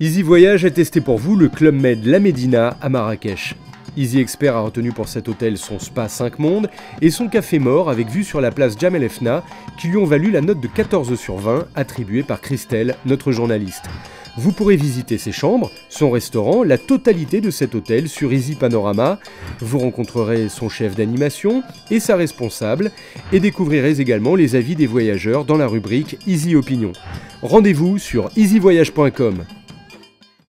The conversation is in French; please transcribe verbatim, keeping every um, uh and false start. Easy Voyage a testé pour vous le Club Med La Medina à Marrakech. Easy Expert a retenu pour cet hôtel son spa cinq mondes et son café mort avec vue sur la place Jemaa el-Fna qui lui ont valu la note de quatorze sur vingt attribuée par Christelle, notre journaliste. Vous pourrez visiter ses chambres, son restaurant, la totalité de cet hôtel sur Easy Panorama. Vous rencontrerez son chef d'animation et sa responsable et découvrirez également les avis des voyageurs dans la rubrique Easy Opinion. Rendez-vous sur easy voyage point com.